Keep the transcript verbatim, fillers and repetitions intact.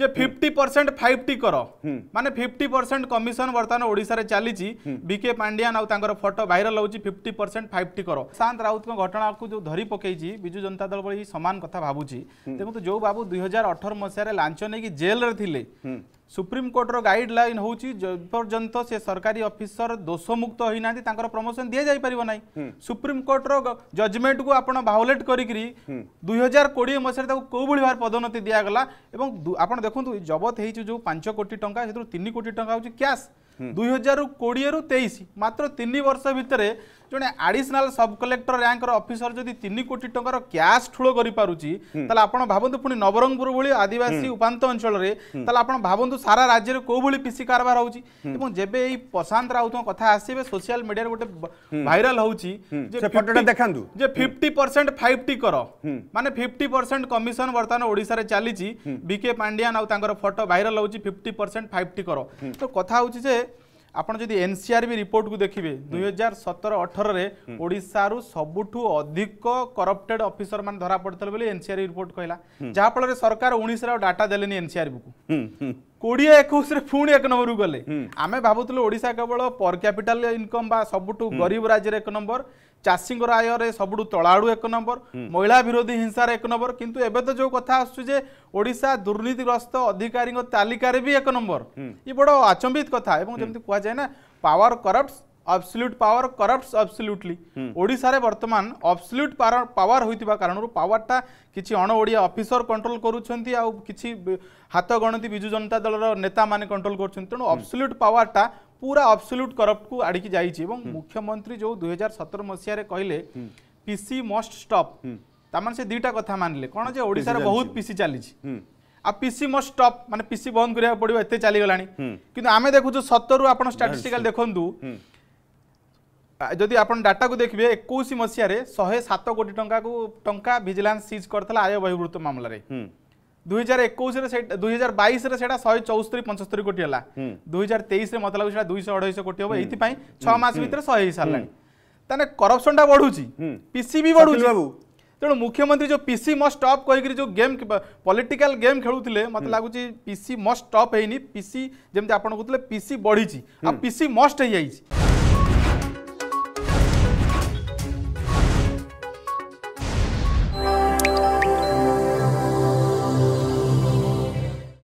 जे पचास percent five T करो माने पचास परसेंट कमिशन वर्तमान ओडिसा रे चली बीके पांड्यान आउ फोटो वायरल होची पचास परसेंट फाइव टी करो। प्रशांत राउत को घटना को जो धरी पकेजी बीजु जनता दल बली समान कथा भाबुची। देखो जो बाबू दो हज़ार अठारह मसिया रे लांचो ने की जेल रे थिले सुप्रीम कोर्ट रो गाइडलाइन होची पर्यंत से सरकारी ऑफिसर दोषमुक्त होई नांती तांकर प्रमोशन दिया जाई परिबो नाही। सुप्रीम कोर्ट रो जजमेंट को आपण वायोलेट करी करी दो हज़ार बीस मसिया ताको को बळी बार पदोन्नति दिया गला एवं आपण देखंतु जबत हेची जो पाँच कोटी टंका सेतु तीन कोटी टंका होची कैश दो हज़ार बीस रु तेईस मात्र तीन वर्ष भितर जड़े आडिशनाल सब कलेक्टर रैंक ऑफिसर जदि तीन कोटी टकर कैश ठूल कर पारुची आपण भावतु पुणी नवरंगपुर भली आदिवासी उपात अंचल में आप भावतु सारा राज्य में कौली पीसी कारबार होबे। ये प्रशांत राउत कथ आसवे सोशल मीडिया गोटे भाइराल होची जे फिफ्टी परसेंट फाइव टी कर माने फिफ्टी परसेंट कमिशन वर्तमान ओडिशा रे चली बीके पांड्यान आउ फोटो भाइराल होची फिफ्टी परसेंट फाइव टी कर। तो कथा होची जे आपन जदि एनसीआर भी रिपोर्ट को देखिए दो हज़ार सत्रह अठारह रे ओडिसा रु सबुठू अधिक करप्टेड ऑफिसर मान धरा पड़तले बोली एनसीआर रिपोर्ट कहला जहा फल रे सरकार उन्नीस रे डाटा देलेनी एनसीआर को कोड़े इक्कीस रे पुणी एक नंबर गले आमे भाबुतलो ओडिसा केवल पर कैपिटल इनकम बा सबुठू गरीब राज्य रे एक नंबर चाषी आय रे सबुठू तलाड़ू एक नंबर महिला विरोधी हिंसा रे एक नंबर किंतु एबे तो जो कथा आसु जे ओडिसा दुर्नीतिग्रस्त अधिकारी तालिका रे भी एक नंबर ये बड़ा आचंबित कथा एवं जेमति कुआ जाय ना power corrupts absolute power corrupts absolutely Odisha रे वर्तमान अब्सोल्यूट पावर होइतिबा कारणरू पावरटा किछि अण ओडिया ऑफिसर कंट्रोल करूछंती आ किछि हाथ गणति बीजु जनता दलर नेता माने कंट्रोल करूछंती तेणु अब्सोल्यूट पावरटा पूरा अब्सोल्यूट करप्ट को आड़ी जाइए। मुख्यमंत्री जो दो हज़ार सत्रह मसीह रे कहले पीसी मस्ट स्टॉप तमान से दीटा कथा मानले कौन जे ओडिसा रे बहुत पीसी चली पीसी मस्ट स्टॉप माने पीसी बंद करिया पड़िबो एते चली गलानी किंतु आमे देखु जो सत्रह आपण स्टैटिस्टिकल देखंतु जदि आपण डाटा को देखिए इक्कीस मसीह रे एक सौ सात कोटी टंका को टंका विजिलेंस सीज करथला आय बहिर्भूत मामला रे दो हज़ार इक्कीस रे सेट दो हज़ार बाईस रे सेटा एक सौ चौहत्तर पचहत्तर कोटी हला दो हज़ार तेईस रे मतलब सेटा दो सौ अढ़ाई सौ कोटी हो एति पई छह मास भीतर सौ हे साल लाग तने करप्शन टा बढुची पीसी भी बढुची बाबू। तेणु मुख्यमंत्री जो पीसी मस्ट स्टॉप कहिकरी जो गेम पॉलिटिकल गेम खेलुथिले मत लागुची पीसी मस्ट स्टॉप हेनी पीसी जेमते आपण कहतले पीसी बढीची आ पीसी मस्ट हे जाईची।